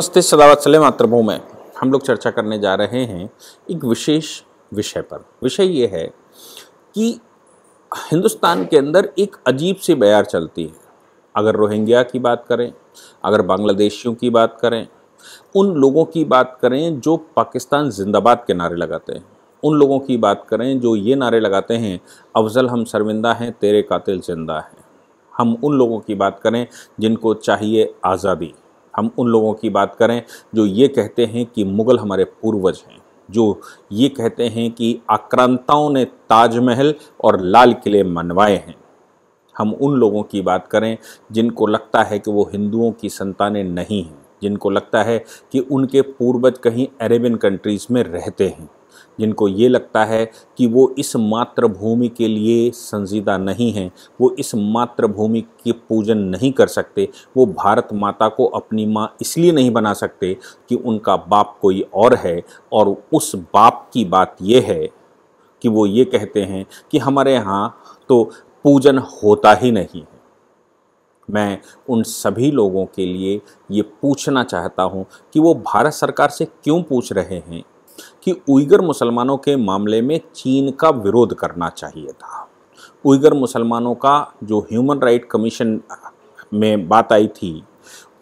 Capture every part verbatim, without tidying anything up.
नमस्ते, सदावत सलेम मातृभूमि में हम लोग चर्चा करने जा रहे हैं एक विशेष विषय पर। विषय ये है कि हिंदुस्तान के अंदर एक अजीब सी बयार चलती है। अगर रोहिंग्या की बात करें, अगर बांग्लादेशियों की बात करें, उन लोगों की बात करें जो पाकिस्तान जिंदाबाद के नारे लगाते हैं, उन लोगों की बात करें जो ये नारे लगाते हैं अफजल हम शर्मिंदा हैं, तेरे कातिल जिंदा हैं। हम उन लोगों की बात करें जिनको चाहिए आज़ादी। हम उन लोगों की बात करें जो ये कहते हैं कि मुग़ल हमारे पूर्वज हैं, जो ये कहते हैं कि आक्रांताओं ने ताजमहल और लाल किले मनवाए हैं। हम उन लोगों की बात करें जिनको लगता है कि वो हिंदुओं की संतानें नहीं हैं, जिनको लगता है कि उनके पूर्वज कहीं अरेबियन कंट्रीज़ में रहते हैं, जिनको ये लगता है कि वो इस मातृभूमि के लिए संजीदा नहीं हैं, वो इस मातृभूमि के पूजन नहीं कर सकते, वो भारत माता को अपनी माँ इसलिए नहीं बना सकते कि उनका बाप कोई और है। और उस बाप की बात ये है कि वो ये कहते हैं कि हमारे यहाँ तो पूजन होता ही नहीं है। मैं उन सभी लोगों के लिए ये पूछना चाहता हूँ कि वो भारत सरकार से क्यों पूछ रहे हैं कि उइगर मुसलमानों के मामले में चीन का विरोध करना चाहिए था। उइगर मुसलमानों का जो ह्यूमन राइट कमीशन में बात आई थी,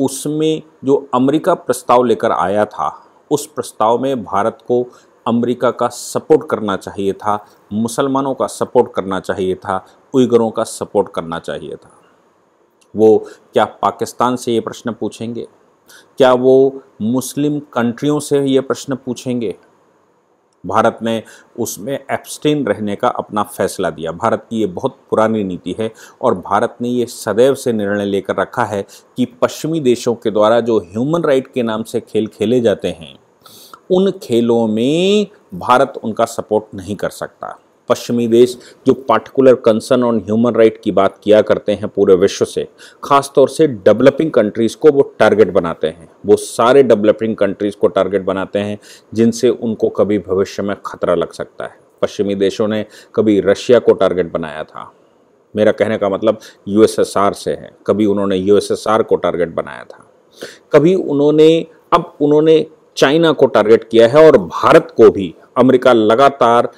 उसमें जो अमेरिका प्रस्ताव लेकर आया था, उस प्रस्ताव में भारत को अमेरिका का सपोर्ट करना चाहिए था, मुसलमानों का सपोर्ट करना चाहिए था, उइगरों का सपोर्ट करना चाहिए था। वो क्या पाकिस्तान से ये प्रश्न पूछेंगे? क्या वो मुस्लिम कंट्रियों से ये प्रश्न पूछेंगे? भारत ने उसमें एब्स्टेन रहने का अपना फैसला दिया। भारत की ये बहुत पुरानी नीति है और भारत ने ये सदैव से निर्णय लेकर रखा है कि पश्चिमी देशों के द्वारा जो ह्यूमन राइट के नाम से खेल खेले जाते हैं, उन खेलों में भारत उनका सपोर्ट नहीं कर सकता। पश्चिमी देश जो particular concern on human right की बात किया करते हैं पूरे विश्व से, खासतौर से डेवलपिंग कंट्रीज़ को वो टारगेट बनाते हैं। वो सारे डेवलपिंग कंट्रीज़ को टारगेट बनाते हैं जिनसे उनको कभी भविष्य में खतरा लग सकता है। पश्चिमी देशों ने कभी रशिया को टारगेट बनाया था, मेरा कहने का मतलब यूएसएसआर से है। कभी उन्होंने यूएसएसआर को टारगेट बनाया था, कभी उन्होंने अब उन्होंने चाइना को टारगेट किया है और भारत को भी। अमेरिका लगातार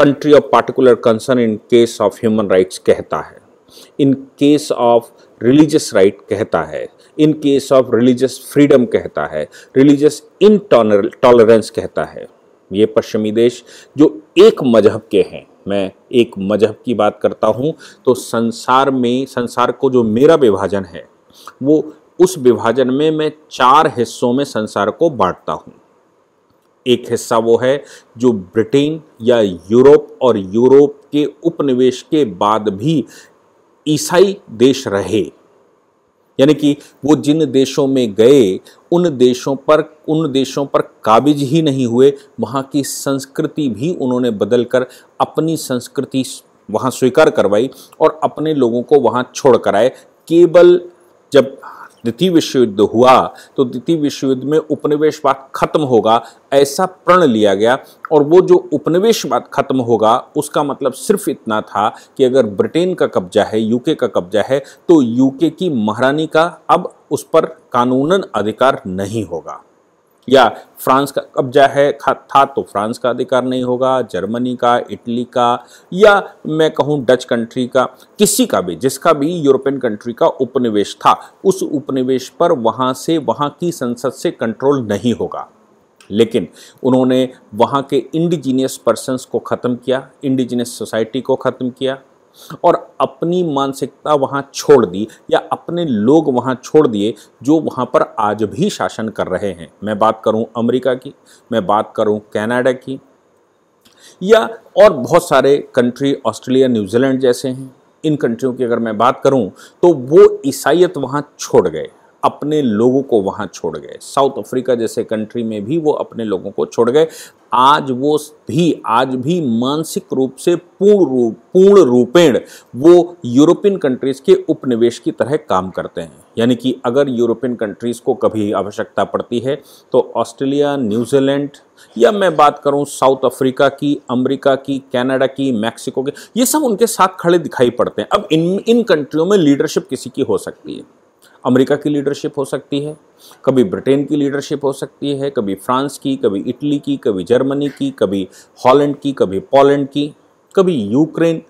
country of particular concern in case of human rights कहता है, in case of religious right कहता है, in case of religious freedom कहता है, रिलीजियस इन टॉलरेंस कहता है। ये पश्चिमी देश जो एक मजहब के हैं, मैं एक मजहब की बात करता हूँ तो संसार में, संसार को जो मेरा विभाजन है, वो उस विभाजन में मैं चार हिस्सों में संसार को बांटता हूँ। एक हिस्सा वो है जो ब्रिटेन या यूरोप और यूरोप के उपनिवेश के बाद भी ईसाई देश रहे, यानी कि वो जिन देशों में गए उन देशों पर उन देशों पर काबिज ही नहीं हुए, वहाँ की संस्कृति भी उन्होंने बदलकर अपनी संस्कृति वहाँ स्वीकार करवाई और अपने लोगों को वहाँ छोड़ कर आए। केवल जब द्वितीय विश्व युद्ध हुआ तो द्वितीय विश्व युद्ध में उपनिवेशवाद खत्म होगा ऐसा प्रण लिया गया, और वो जो उपनिवेशवाद खत्म होगा उसका मतलब सिर्फ इतना था कि अगर ब्रिटेन का कब्जा है, यूके का कब्जा है, तो यूके की महारानी का अब उस पर कानूनन अधिकार नहीं होगा, या फ्रांस का कब्जा है था तो फ्रांस का अधिकार नहीं होगा, जर्मनी का, इटली का, या मैं कहूँ डच कंट्री का, किसी का भी जिसका भी यूरोपियन कंट्री का उपनिवेश था, उस उपनिवेश पर वहाँ से वहाँ की संसद से कंट्रोल नहीं होगा। लेकिन उन्होंने वहाँ के इंडिजीनियस पर्सन्स को ख़त्म किया, इंडिजीनियस सोसाइटी को ख़त्म किया और अपनी मानसिकता वहाँ छोड़ दी, या अपने लोग वहाँ छोड़ दिए जो वहाँ पर आज भी शासन कर रहे हैं। मैं बात करूँ अमेरिका की, मैं बात करूँ कनाडा की, या और बहुत सारे कंट्री ऑस्ट्रेलिया, न्यूजीलैंड जैसे हैं। इन कंट्रियों की अगर मैं बात करूँ तो वो ईसाइयत वहाँ छोड़ गए, अपने लोगों को वहाँ छोड़ गए। साउथ अफ्रीका जैसे कंट्री में भी वो अपने लोगों को छोड़ गए। आज वो भी आज भी मानसिक रूप से पूर्ण रूप पूर्ण रूपेण वो यूरोपियन कंट्रीज़ के उपनिवेश की तरह काम करते हैं। यानी कि अगर यूरोपियन कंट्रीज़ को कभी आवश्यकता पड़ती है तो ऑस्ट्रेलिया, न्यूजीलैंड, या मैं बात करूं साउथ अफ्रीका की, अमेरिका की, कनाडा की, मैक्सिको की, ये सब उनके साथ खड़े दिखाई पड़ते हैं। अब इन इन कंट्रियों में लीडरशिप किसी की हो सकती है। अमेरिका की लीडरशिप हो सकती है, कभी ब्रिटेन की लीडरशिप हो सकती है, कभी फ्रांस की, कभी इटली की, कभी जर्मनी की, कभी हॉलैंड की, कभी पोलैंड की, कभी यूक्रेन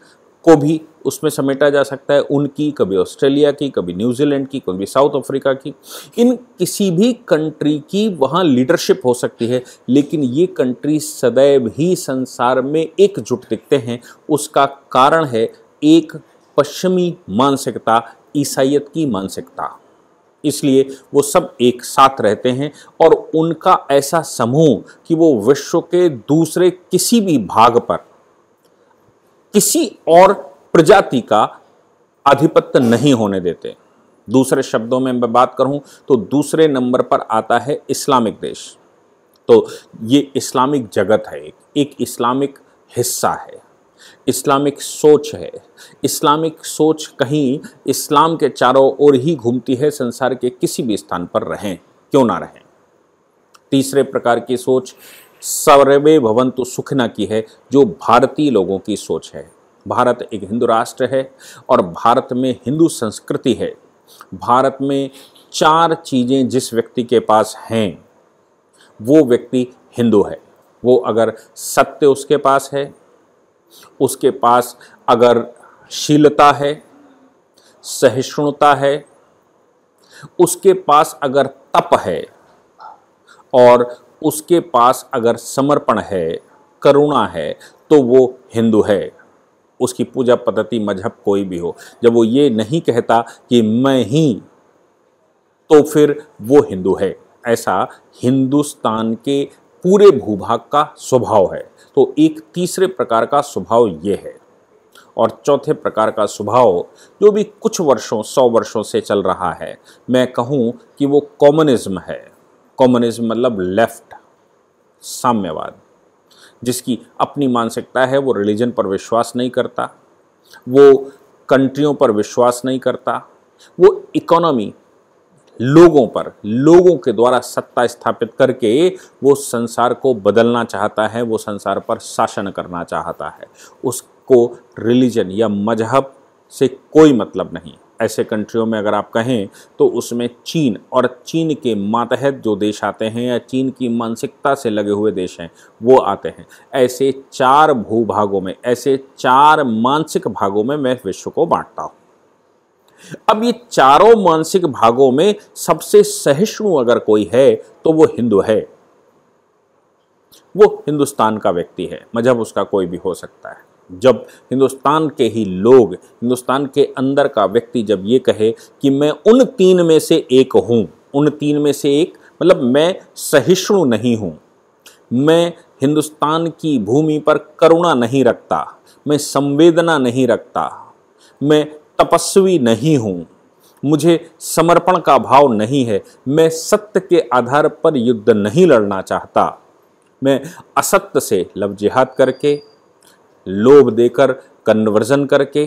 को भी उसमें समेटा जा सकता है उनकी, कभी ऑस्ट्रेलिया की, कभी न्यूजीलैंड की, कभी साउथ अफ्रीका की। इन किसी भी कंट्री की वहाँ लीडरशिप हो सकती है, लेकिन ये कंट्री सदैव ही संसार में एकजुट दिखते हैं। उसका कारण है एक पश्चिमी मानसिकता, ईसाइयत की मानसिकता, इसलिए वो सब एक साथ रहते हैं और उनका ऐसा समूह कि वो विश्व के दूसरे किसी भी भाग पर किसी और प्रजाति का आधिपत्य नहीं होने देते। दूसरे शब्दों में मैं बात करूं तो दूसरे नंबर पर आता है इस्लामिक देश। तो ये इस्लामिक जगत है, एक एक इस्लामिक हिस्सा है, इस्लामिक सोच है। इस्लामिक सोच कहीं इस्लाम के चारों ओर ही घूमती है, संसार के किसी भी स्थान पर रहें क्यों ना रहें। तीसरे प्रकार की सोच सर्वे भवन्तु सुखिनः की है, जो भारतीय लोगों की सोच है। भारत एक हिंदू राष्ट्र है और भारत में हिंदू संस्कृति है। भारत में चार चीज़ें जिस व्यक्ति के पास हैं वो व्यक्ति हिंदू है। वो अगर सत्य उसके पास है, उसके पास अगर शीलता है, सहिष्णुता है, उसके पास अगर तप है और उसके पास अगर समर्पण है, करुणा है, तो वो हिंदू है। उसकी पूजा पद्धति मजहब कोई भी हो, जब वो ये नहीं कहता कि मैं ही, तो फिर वो हिंदू है। ऐसा हिंदुस्तान के पूरे भूभाग का स्वभाव है। तो एक तीसरे प्रकार का स्वभाव ये है। और चौथे प्रकार का स्वभाव जो भी कुछ वर्षों, सौ वर्षों से चल रहा है, मैं कहूँ कि वो कॉम्युनिज्म है। कॉम्युनिज्म मतलब लेफ्ट, साम्यवाद, जिसकी अपनी मानसिकता है। वो रिलीजन पर विश्वास नहीं करता, वो कंट्रियों पर विश्वास नहीं करता, वो इकोनॉमी, लोगों पर, लोगों के द्वारा सत्ता स्थापित करके वो संसार को बदलना चाहता है, वो संसार पर शासन करना चाहता है। उसको रिलीजन या मजहब से कोई मतलब नहीं। ऐसे कंट्रियों में अगर आप कहें तो उसमें चीन और चीन के मातहत जो देश आते हैं या चीन की मानसिकता से लगे हुए देश हैं वो आते हैं। ऐसे चार भूभागों में, ऐसे चार मानसिक भागों में मैं विश्व को बांटता हूँ। अब ये चारों मानसिक भागों में सबसे सहिष्णु अगर कोई है तो वो हिंदू है, वो हिंदुस्तान का व्यक्ति है। मजहब उसका कोई भी हो सकता है। जब हिंदुस्तान के ही लोग, हिंदुस्तान के अंदर का व्यक्ति जब ये कहे कि मैं उन तीन में से एक हूँ, उन तीन में से एक मतलब मैं सहिष्णु नहीं हूँ, मैं हिंदुस्तान की भूमि पर करुणा नहीं रखता, मैं संवेदना नहीं रखता, मैं तपस्वी नहीं हूँ, मुझे समर्पण का भाव नहीं है, मैं सत्य के आधार पर युद्ध नहीं लड़ना चाहता, मैं असत्य से लव जिहाद करके, लोभ देकर, कन्वर्जन करके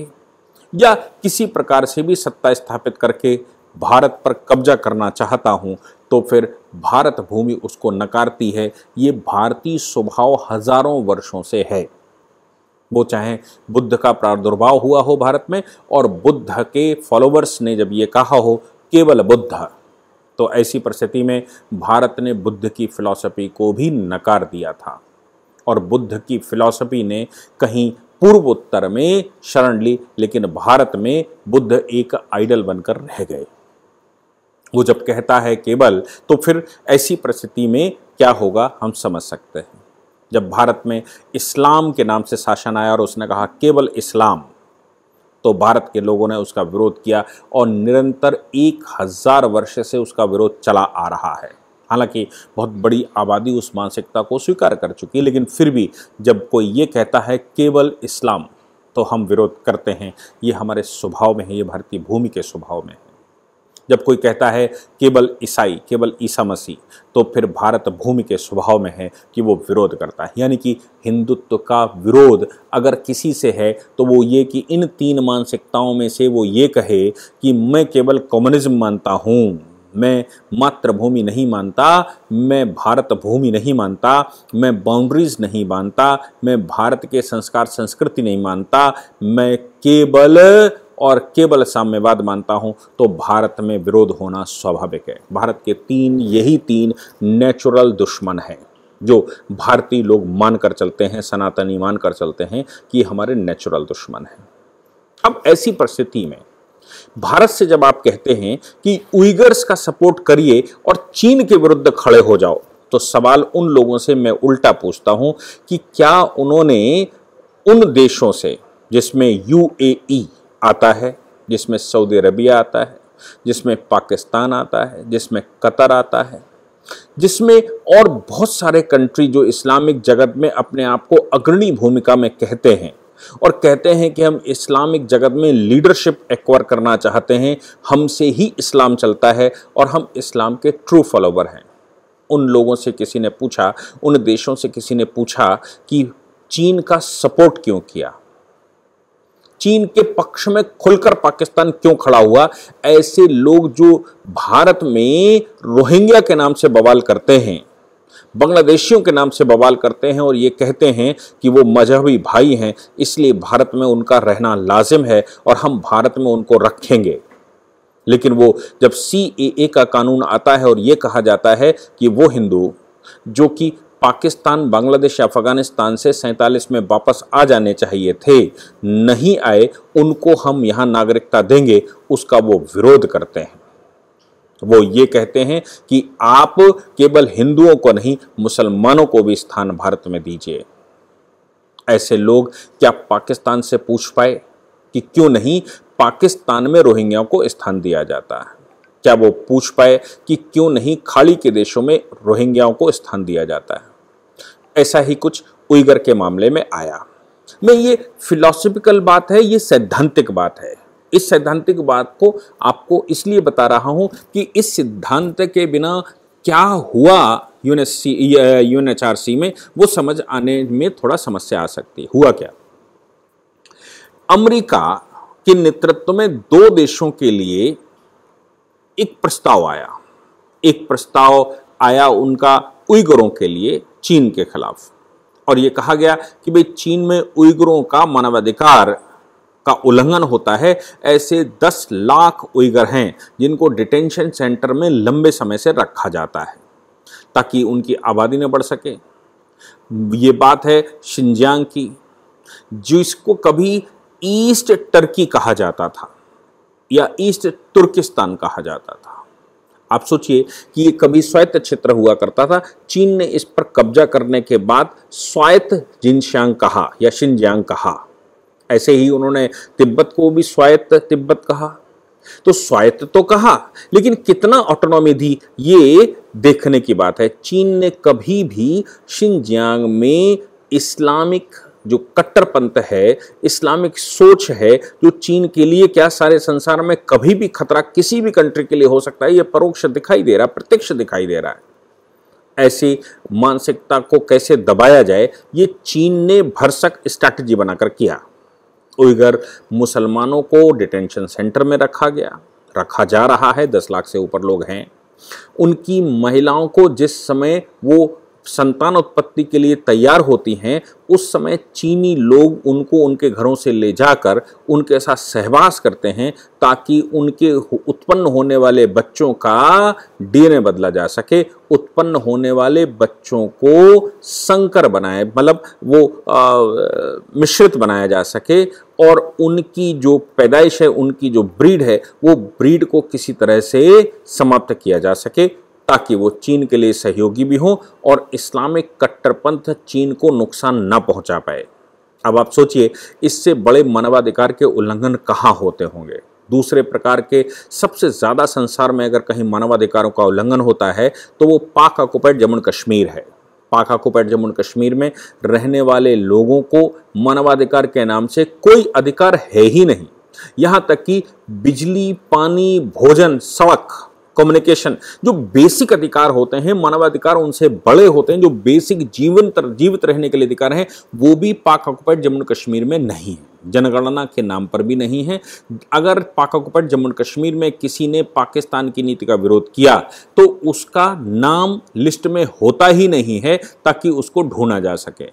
या किसी प्रकार से भी सत्ता स्थापित करके भारत पर कब्जा करना चाहता हूं, तो फिर भारत भूमि उसको नकारती है। ये भारतीय स्वभाव हजारों वर्षों से है। वो चाहे बुद्ध का प्रादुर्भाव हुआ हो भारत में और बुद्ध के फॉलोवर्स ने जब ये कहा हो केवल बुद्ध, तो ऐसी परिस्थिति में भारत ने बुद्ध की फिलॉसफी को भी नकार दिया था और बुद्ध की फिलॉसफी ने कहीं पूर्वोत्तर में शरण ली, लेकिन भारत में बुद्ध एक आइडल बनकर रह गए। वो जब कहता है केवल, तो फिर ऐसी परिस्थिति में क्या होगा हम समझ सकते हैं। जब भारत में इस्लाम के नाम से शासन आया और उसने कहा केवल इस्लाम, तो भारत के लोगों ने उसका विरोध किया और निरंतर एक हजार वर्ष से उसका विरोध चला आ रहा है। हालांकि बहुत बड़ी आबादी उस मानसिकता को स्वीकार कर चुकी है, लेकिन फिर भी जब कोई ये कहता है केवल इस्लाम, तो हम विरोध करते हैं। ये हमारे स्वभाव में है, ये भारतीय भूमि के स्वभाव में है। जब कोई कहता है केवल ईसाई, केवल ईसा मसीह, तो फिर भारत भूमि के स्वभाव में है कि वो विरोध करता है। यानी कि हिंदुत्व का विरोध अगर किसी से है तो वो ये कि इन तीन मानसिकताओं में से वो ये कहे कि मैं केवल कम्युनिज्म मानता हूँ, मैं मातृभूमि नहीं मानता, मैं भारत भूमि नहीं मानता, मैं बाउंड्रीज नहीं मानता, मैं भारत के संस्कार संस्कृति नहीं मानता, मैं केवल और केवल साम्यवाद मानता हूं तो भारत में विरोध होना स्वाभाविक है। भारत के तीन यही तीन नेचुरल दुश्मन हैं जो भारतीय लोग मानकर चलते हैं, सनातनी मानकर चलते हैं कि हमारे नेचुरल दुश्मन हैं। अब ऐसी परिस्थिति में भारत से जब आप कहते हैं कि उइगर्स का सपोर्ट करिए और चीन के विरुद्ध खड़े हो जाओ, तो सवाल उन लोगों से मैं उल्टा पूछता हूं कि क्या उन्होंने उन देशों से जिसमें यूएई आता है, जिसमें सऊदी अरबिया आता है, जिसमें पाकिस्तान आता है, जिसमें कतर आता है, जिसमें और बहुत सारे कंट्री जो इस्लामिक जगत में अपने आप को अग्रणी भूमिका में कहते हैं और कहते हैं कि हम इस्लामिक जगत में लीडरशिप एक्वायर करना चाहते हैं, हमसे ही इस्लाम चलता है और हम इस्लाम के ट्रू फॉलोवर हैं, उन लोगों से किसी ने पूछा, उन देशों से किसी ने पूछा कि चीन का सपोर्ट क्यों किया, चीन के पक्ष में खुलकर पाकिस्तान क्यों खड़ा हुआ। ऐसे लोग जो भारत में रोहिंग्या के नाम से बवाल करते हैं, बांग्लादेशियों के नाम से बवाल करते हैं और ये कहते हैं कि वो मजहबी भाई हैं इसलिए भारत में उनका रहना लाजिम है और हम भारत में उनको रखेंगे, लेकिन वो जब सी ए ए का कानून आता है और ये कहा जाता है कि वो हिंदू जो कि पाकिस्तान, बांग्लादेश, अफगानिस्तान से सैंतालीस में वापस आ जाने चाहिए थे, नहीं आए, उनको हम यहाँ नागरिकता देंगे, उसका वो विरोध करते हैं। वो ये कहते हैं कि आप केवल हिंदुओं को नहीं मुसलमानों को भी स्थान भारत में दीजिए। ऐसे लोग क्या पाकिस्तान से पूछ पाए कि क्यों नहीं पाकिस्तान में रोहिंग्याओं को स्थान दिया जाता है? क्या वो पूछ पाए कि क्यों नहीं खाड़ी के देशों में रोहिंग्याओं को स्थान दिया जाता है? ऐसा ही कुछ उइगर के मामले में आया। मैं ये फिलॉसफिकल बात है, ये सैद्धांतिक बात है। इस सैद्धांतिक बात को आपको इसलिए बता रहा हूं कि इस सिद्धांत के बिना क्या हुआ U N H R C में, वो समझ आने में थोड़ा समस्या आ सकती है। हुआ क्या, अमेरिका के नेतृत्व में दो देशों के लिए एक प्रस्ताव आया, एक प्रस्ताव आया उनका उइगरों के लिए चीन के खिलाफ, और ये कहा गया कि भाई चीन में उइगरों का मानवाधिकार का उल्लंघन होता है, ऐसे दस लाख उइगर हैं जिनको डिटेंशन सेंटर में लंबे समय से रखा जाता है ताकि उनकी आबादी न बढ़ सके। ये बात है शिनजियांग की, जिसको कभी ईस्ट टर्की कहा जाता था या ईस्ट तुर्किस्तान कहा जाता था। आप सोचिए कि ये कभी स्वायत्त क्षेत्र हुआ करता था, चीन ने इस पर कब्जा करने के बाद स्वायत्त जिनजियांग कहा या शिनजियांग कहा। ऐसे ही उन्होंने तिब्बत को भी स्वायत्त तिब्बत कहा। तो स्वायत्त तो कहा लेकिन कितना ऑटोनॉमी दी, ये देखने की बात है। चीन ने कभी भी शिनजियांग में इस्लामिक जो कट्टरपंथ है, इस्लामिक सोच है, जो चीन के लिए क्या सारे संसार में कभी भी खतरा किसी भी कंट्री के लिए हो सकता है, ये परोक्ष दिखाई दे रहा, प्रत्यक्ष दिखाई दे रहा है। ऐसी मानसिकता को कैसे दबाया जाए, ये चीन ने भरसक स्ट्रैटेजी बनाकर किया। उइगर मुसलमानों को डिटेंशन सेंटर में रखा गया, रखा जा रहा है, दस लाख से ऊपर लोग हैं। उनकी महिलाओं को जिस समय वो संतान उत्पत्ति के लिए तैयार होती हैं, उस समय चीनी लोग उनको उनके घरों से ले जाकर उनके साथ सहवास करते हैं ताकि उनके उत्पन्न होने वाले बच्चों का डी एन ए बदला जा सके, उत्पन्न होने वाले बच्चों को संकर बनाए, मतलब वो आ, मिश्रित बनाया जा सके और उनकी जो पैदाइश है, उनकी जो ब्रीड है, वो ब्रीड को किसी तरह से समाप्त किया जा सके ताकि वो चीन के लिए सहयोगी भी हों और इस्लामिक कट्टरपंथ चीन को नुकसान ना पहुंचा पाए। अब आप सोचिए इससे बड़े मानवाधिकार के उल्लंघन कहाँ होते होंगे। दूसरे प्रकार के सबसे ज़्यादा संसार में अगर कहीं मानवाधिकारों का उल्लंघन होता है तो वो पाक ऑक्युपाइड जम्मू कश्मीर है। पाक ऑक्युपाइड जम्मू कश्मीर में रहने वाले लोगों को मानवाधिकार के नाम से कोई अधिकार है ही नहीं। यहाँ तक कि बिजली, पानी, भोजन, सड़क, कम्युनिकेशन, जो बेसिक अधिकार होते हैं, मानवाधिकार उनसे बड़े होते हैं, जो बेसिक जीवन जीवित रहने के लिए अधिकार हैं, वो भी पाक ऑक्युपाइड जम्मू कश्मीर में नहीं है, जनगणना के नाम पर भी नहीं है। अगर पाक ऑक्युपाइड जम्मू कश्मीर में किसी ने पाकिस्तान की नीति का विरोध किया तो उसका नाम लिस्ट में होता ही नहीं है ताकि उसको ढूंढा जा सके।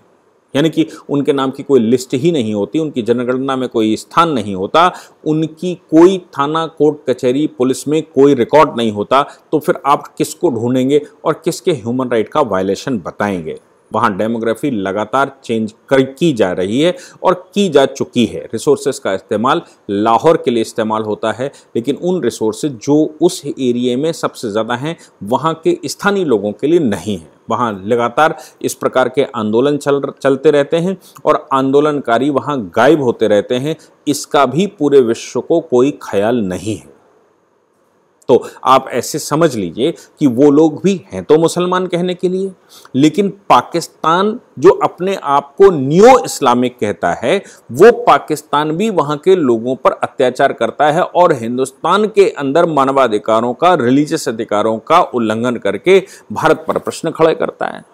यानी कि उनके नाम की कोई लिस्ट ही नहीं होती, उनकी जनगणना में कोई स्थान नहीं होता, उनकी कोई थाना कोर्ट कचहरी पुलिस में कोई रिकॉर्ड नहीं होता, तो फिर आप किसको ढूंढेंगे और किसके ह्यूमन राइट का वायलेशन बताएंगे। वहाँ डेमोग्राफी लगातार चेंज कर की जा रही है और की जा चुकी है। रिसोर्सेज का इस्तेमाल लाहौर के लिए इस्तेमाल होता है, लेकिन उन रिसोर्सेज जो उस एरिए में सबसे ज़्यादा हैं वहाँ के स्थानीय लोगों के लिए नहीं हैं। वहाँ लगातार इस प्रकार के आंदोलन चल चलते रहते हैं और आंदोलनकारी वहाँ गायब होते रहते हैं, इसका भी पूरे विश्व को कोई ख्याल नहीं है। तो आप ऐसे समझ लीजिए कि वो लोग भी हैं तो मुसलमान कहने के लिए, लेकिन पाकिस्तान जो अपने आप को न्यू इस्लामिक कहता है, वो पाकिस्तान भी वहाँ के लोगों पर अत्याचार करता है और हिंदुस्तान के अंदर मानवाधिकारों का, रिलीजियस अधिकारों का उल्लंघन करके भारत पर प्रश्न खड़े करता है।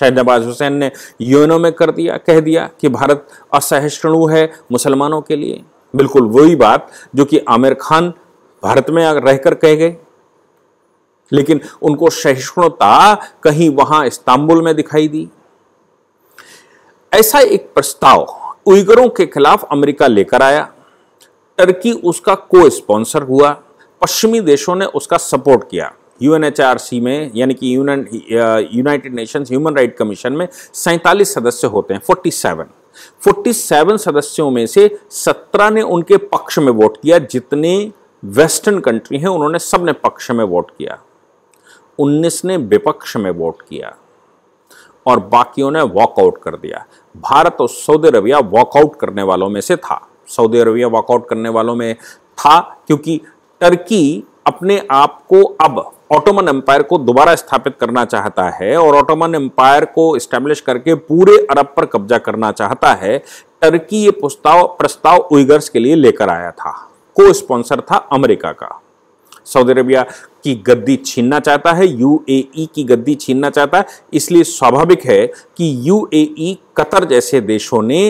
शहनवाज हुसैन ने यूएनओ में कर दिया, कह दिया कि भारत असहिष्णु है मुसलमानों के लिए। बिल्कुल वही बात जो कि आमिर खान भारत में रहकर कह गए, लेकिन उनको सहिष्णुता कहीं वहां इस्तांबुल में दिखाई दी। ऐसा एक प्रस्ताव उइगरों के खिलाफ अमेरिका लेकर आया, टर्की उसका को स्पॉन्सर हुआ, पश्चिमी देशों ने उसका सपोर्ट किया। यूएनएचआरसी में यानी कि United Nations human right commission में सैंतालीस सदस्य होते हैं, सैंतालीस सैंतालीस सदस्यों में से सत्रह ने उनके पक्ष में वोट किया। जितने वेस्टर्न कंट्री हैं उन्होंने सबने पक्ष में वोट किया, उन्नीस ने विपक्ष में वोट किया और बाकियों ने वॉकआउट कर दिया। भारत और सऊदी अरबिया वॉकआउट करने वालों में से था। सऊदी अरबिया वॉकआउट करने वालों में था क्योंकि टर्की अपने आप को अब ऑटोमन एम्पायर को दोबारा स्थापित करना चाहता है और ऑटोमन एम्पायर को इस्टेब्लिश करके पूरे अरब पर कब्जा करना चाहता है। टर्की ये प्रस्ताव प्रस्ताव उइगर्स के लिए लेकर आया था, को स्पॉन्सर था अमेरिका का। सऊदी अरबिया की गद्दी छीनना चाहता है, यूएई की गद्दी छीनना चाहता है, इसलिए स्वाभाविक है कि यूएई, कतर जैसे देशों ने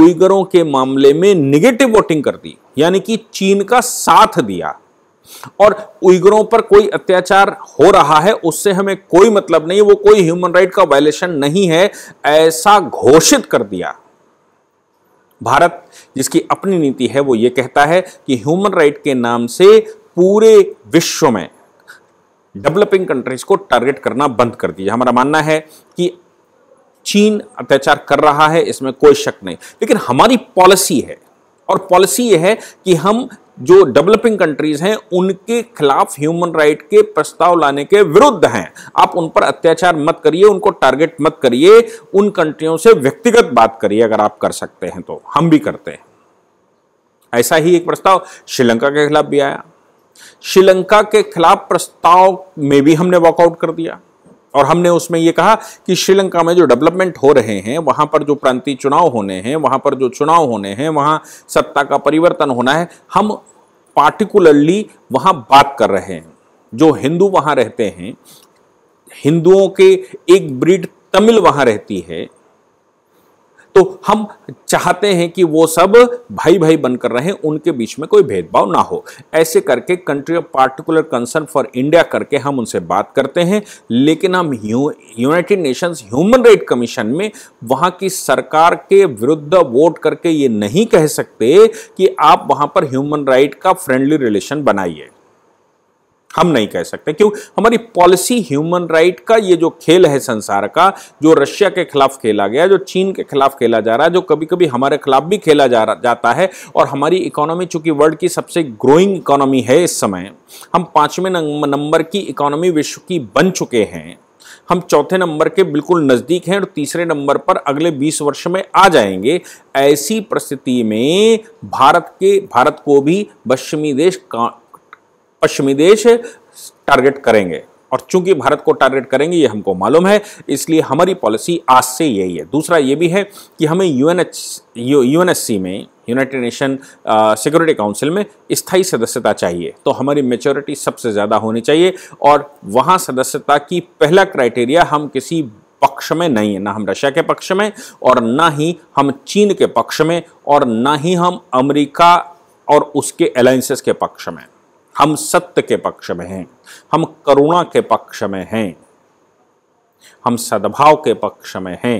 उइगरों के मामले में नेगेटिव वोटिंग कर दी, यानी कि चीन का साथ दिया। और उइगरों पर कोई अत्याचार हो रहा है उससे हमें कोई मतलब नहीं, वो कोई ह्यूमन राइट का वायलेशन नहीं है, ऐसा घोषित कर दिया। भारत जिसकी अपनी नीति है वो ये कहता है कि ह्यूमन राइट के नाम से पूरे विश्व में डेवलपिंग कंट्रीज को टारगेट करना बंद कर दीजिए। हमारा मानना है कि चीन अत्याचार कर रहा है, इसमें कोई शक नहीं, लेकिन हमारी पॉलिसी है और पॉलिसी ये है कि हम जो डेवलपिंग कंट्रीज हैं उनके खिलाफ ह्यूमन राइट के प्रस्ताव लाने के विरुद्ध हैं। आप उन पर अत्याचार मत करिए, उनको टारगेट मत करिए, उन कंट्रियों से व्यक्तिगत बात करिए अगर आप कर सकते हैं तो। हम भी करते हैं। ऐसा ही एक प्रस्ताव श्रीलंका के खिलाफ भी आया। श्रीलंका के खिलाफ प्रस्ताव में भी हमने वॉकआउट कर दिया और हमने उसमें ये कहा कि श्रीलंका में जो डेवलपमेंट हो रहे हैं, वहाँ पर जो प्रांतीय चुनाव होने हैं, वहाँ पर जो चुनाव होने हैं, वहाँ सत्ता का परिवर्तन होना है, हम पार्टिकुलरली वहाँ बात कर रहे हैं। जो हिंदू वहाँ रहते हैं, हिंदुओं के एक ब्रीड तमिल वहाँ रहती है, तो हम चाहते हैं कि वो सब भाई भाई बनकर रहें, उनके बीच में कोई भेदभाव ना हो। ऐसे करके country of particular concern for India करके हम उनसे बात करते हैं, लेकिन हम United Nations human right commission में वहाँ की सरकार के विरुद्ध वोट करके ये नहीं कह सकते कि आप वहाँ पर ह्यूमन राइट का फ्रेंडली रिलेशन बनाइए। हम नहीं कह सकते, क्यों? हमारी पॉलिसी ह्यूमन राइट का ये जो खेल है संसार का, जो रशिया के खिलाफ खेला गया, जो चीन के खिलाफ खेला जा रहा है, जो कभी कभी हमारे खिलाफ भी खेला जा जाता है। और हमारी इकोनॉमी चूंकि वर्ल्ड की सबसे ग्रोइंग इकोनॉमी है, इस समय हम पांचवें नंबर की इकोनॉमी विश्व की बन चुके हैं, हम चौथे नंबर के बिल्कुल नज़दीक हैं और तीसरे नंबर पर अगले बीस वर्ष में आ जाएंगे। ऐसी परिस्थिति में भारत के भारत को भी पश्चिमी देश का पश्चिमी देश टारगेट करेंगे और चूंकि भारत को टारगेट करेंगे ये हमको मालूम है, इसलिए हमारी पॉलिसी आज से यही है। दूसरा ये भी है कि हमें यूएनएच यूएनएचसी में यूनाइटेड नेशन सिक्योरिटी काउंसिल में स्थायी सदस्यता चाहिए, तो हमारी मैच्योरिटी सबसे ज़्यादा होनी चाहिए और वहाँ सदस्यता की पहला क्राइटेरिया हम किसी पक्ष में नहीं है, ना हम रशिया के पक्ष में और ना ही हम चीन के पक्ष में और ना ही हम अमेरिका और उसके अलायंसेस के पक्ष में। हम सत्य के पक्ष में हैं, हम करुणा के पक्ष में हैं, हम सद्भाव के पक्ष में हैं,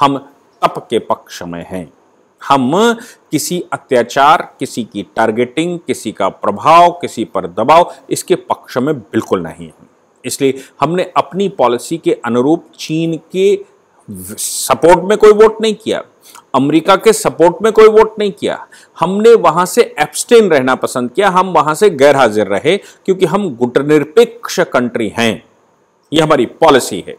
हम तप के पक्ष में हैं। हम किसी अत्याचार, किसी की टारगेटिंग, किसी का प्रभाव, किसी पर दबाव, इसके पक्ष में बिल्कुल नहीं है। इसलिए हमने अपनी पॉलिसी के अनुरूप चीन के सपोर्ट में कोई वोट नहीं किया, अमेरिका के सपोर्ट में कोई वोट नहीं किया। हमने वहां से एब्सटेन रहना पसंद किया, हम वहां से गैर हाजिर रहे, क्योंकि हम गुटनिरपेक्ष कंट्री हैं, यह हमारी पॉलिसी है।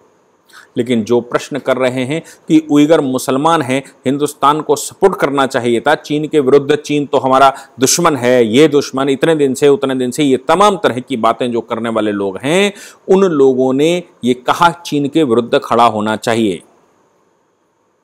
लेकिन जो प्रश्न कर रहे हैं कि उइगर मुसलमान हैं, हिंदुस्तान को सपोर्ट करना चाहिए था चीन के विरुद्ध, चीन तो हमारा दुश्मन है, ये दुश्मन इतने दिन से उतने दिन से, ये तमाम तरह की बातें जो करने वाले लोग हैं, उन लोगों ने ये कहा चीन के विरुद्ध खड़ा होना चाहिए,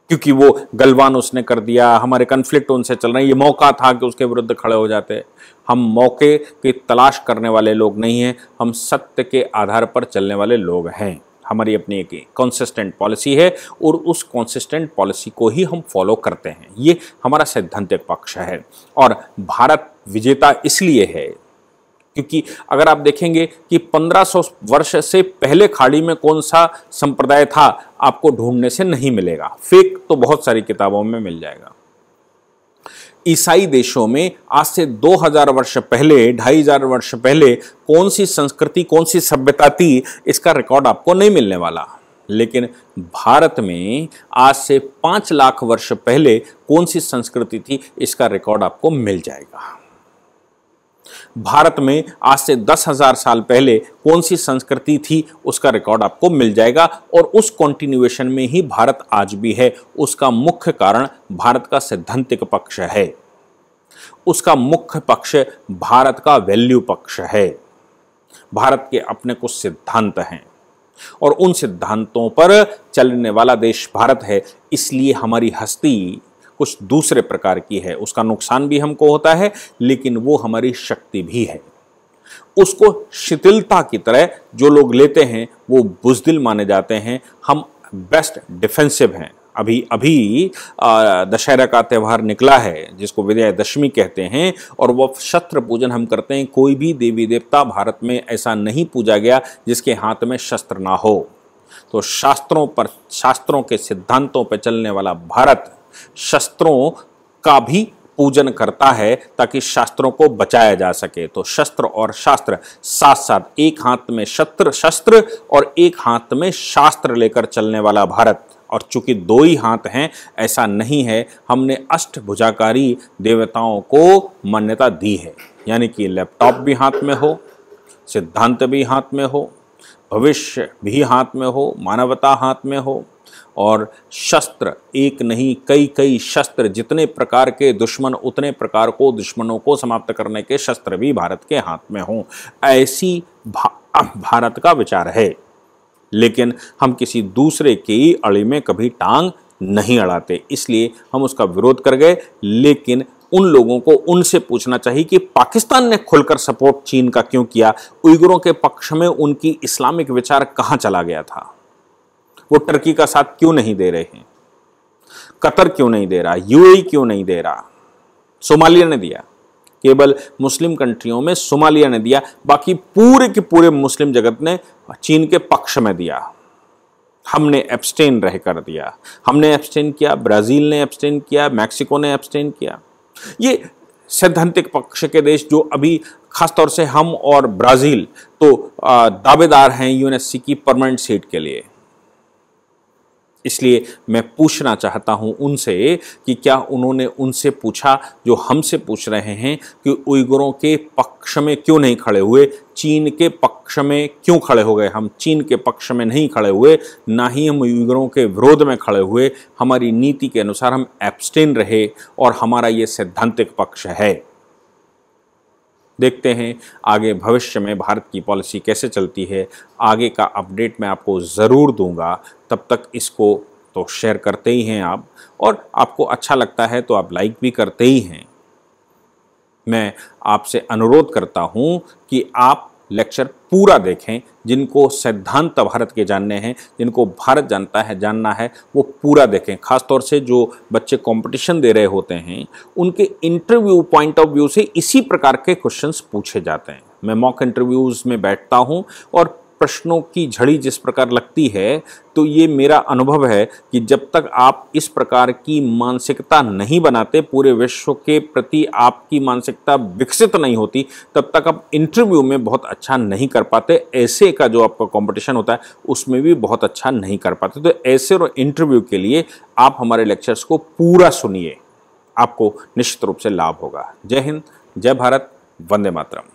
क्योंकि वो गलवान उसने कर दिया, हमारे कन्फ्लिक्ट उनसे चल रहे हैं, ये मौका था कि उसके विरुद्ध खड़े हो जाते। हम मौके की तलाश करने वाले लोग नहीं हैं, हम सत्य के आधार पर चलने वाले लोग हैं। हमारी अपनी एक कंसिस्टेंट पॉलिसी है और उस कंसिस्टेंट पॉलिसी को ही हम फॉलो करते हैं, ये हमारा सैद्धांतिक पक्ष है। और भारत विजेता इसलिए है क्योंकि अगर आप देखेंगे कि पंद्रह सौ वर्ष से पहले खाड़ी में कौन सा संप्रदाय था, आपको ढूंढने से नहीं मिलेगा, फेक तो बहुत सारी किताबों में मिल जाएगा। ईसाई देशों में आज से दो हज़ार वर्ष पहले, ढाई हजार वर्ष पहले कौन सी संस्कृति, कौन सी सभ्यता थी, इसका रिकॉर्ड आपको नहीं मिलने वाला। लेकिन भारत में आज से पाँच लाख वर्ष पहले कौन सी संस्कृति थी, इसका रिकॉर्ड आपको मिल जाएगा। भारत में आज से दस हजार साल पहले कौन सी संस्कृति थी, उसका रिकॉर्ड आपको मिल जाएगा। और उस कॉन्टिन्यूएशन में ही भारत आज भी है। उसका मुख्य कारण भारत का सैद्धांतिक पक्ष है, उसका मुख्य पक्ष भारत का वैल्यू पक्ष है। भारत के अपने कुछ सिद्धांत हैं और उन सिद्धांतों पर चलने वाला देश भारत है। इसलिए हमारी हस्ती कुछ दूसरे प्रकार की है, उसका नुकसान भी हमको होता है, लेकिन वो हमारी शक्ति भी है। उसको शिथिलता की तरह जो लोग लेते हैं वो बुजदिल माने जाते हैं। हम बेस्ट डिफेंसिव हैं। अभी अभी दशहरा का त्यौहार निकला है जिसको विजयदशमी कहते हैं, और वह शस्त्र पूजन हम करते हैं। कोई भी देवी देवता भारत में ऐसा नहीं पूजा गया जिसके हाथ में शस्त्र ना हो। तो शास्त्रों पर, शास्त्रों के सिद्धांतों पर चलने वाला भारत शस्त्रों का भी पूजन करता है ताकि शास्त्रों को बचाया जा सके। तो शस्त्र और शास्त्र साथ साथ, एक हाथ में शस्त्र शस्त्र और एक हाथ में शास्त्र लेकर चलने वाला भारत। और चूंकि दो ही हाथ हैं ऐसा नहीं है, हमने अष्टभुजाकारी देवताओं को मान्यता दी है, यानी कि लैपटॉप भी हाथ में हो, सिद्धांत भी हाथ में हो, भविष्य भी हाथ में हो, मानवता हाथ में हो, और शस्त्र एक नहीं कई कई शस्त्र, जितने प्रकार के दुश्मन उतने प्रकार को दुश्मनों को समाप्त करने के शस्त्र भी भारत के हाथ में हों। ऐसी भा, भारत का विचार है। लेकिन हम किसी दूसरे की अड़ी में कभी टांग नहीं अड़ाते, इसलिए हम उसका विरोध कर गए। लेकिन उन लोगों को उनसे पूछना चाहिए कि पाकिस्तान ने खुलकर सपोर्ट चीन का क्यों किया, उइगुरों के पक्ष में उनकी इस्लामिक विचार कहाँ चला गया था, वो टर्की का साथ क्यों नहीं दे रहे हैं, कतर क्यों नहीं दे रहा, यूएई क्यों नहीं दे रहा। सोमालिया ने दिया, केवल मुस्लिम कंट्रियों में सोमालिया ने दिया, बाकी पूरे के पूरे मुस्लिम जगत ने चीन के पक्ष में दिया। हमने एब्सटेन रह कर दिया, हमने एब्सटेन किया, ब्राजील ने एब्सटेन किया, मैक्सिको ने एब्सटेन किया। ये सैद्धांतिक पक्ष के देश जो अभी खासतौर से हम और ब्राजील तो दावेदार हैं यूएनएचआरसी की परमानेंट सीट के लिए। इसलिए मैं पूछना चाहता हूं उनसे कि क्या उन्होंने उनसे पूछा जो हमसे पूछ रहे हैं कि उइगुरों के पक्ष में क्यों नहीं खड़े हुए, चीन के पक्ष में क्यों खड़े हो गए। हम चीन के पक्ष में नहीं खड़े हुए, ना ही हम उइगुरों के विरोध में खड़े हुए। हमारी नीति के अनुसार हम एब्सटेन रहे और हमारा ये सैद्धांतिक पक्ष है। देखते हैं आगे भविष्य में भारत की पॉलिसी कैसे चलती है। आगे का अपडेट मैं आपको ज़रूर दूंगा। तब तक इसको तो शेयर करते ही हैं आप, और आपको अच्छा लगता है तो आप लाइक भी करते ही हैं। मैं आपसे अनुरोध करता हूं कि आप लेक्चर पूरा देखें। जिनको सिद्धांत भारत के जानने हैं, जिनको भारत जानता है जानना है, वो पूरा देखें। खासतौर से जो बच्चे कंपटीशन दे रहे होते हैं उनके इंटरव्यू पॉइंट ऑफ व्यू से इसी प्रकार के क्वेश्चंस पूछे जाते हैं। मैं मॉक इंटरव्यूज़ में बैठता हूं और प्रश्नों की झड़ी जिस प्रकार लगती है, तो ये मेरा अनुभव है कि जब तक आप इस प्रकार की मानसिकता नहीं बनाते, पूरे विश्व के प्रति आपकी मानसिकता विकसित नहीं होती, तब तक आप इंटरव्यू में बहुत अच्छा नहीं कर पाते। ऐसे का जो आपका कंपटीशन होता है उसमें भी बहुत अच्छा नहीं कर पाते। तो ऐसे और इंटरव्यू के लिए आप हमारे लेक्चर्स को पूरा सुनिए, आपको निश्चित रूप से लाभ होगा। जय हिंद, जय भारत, वंदे मातरम।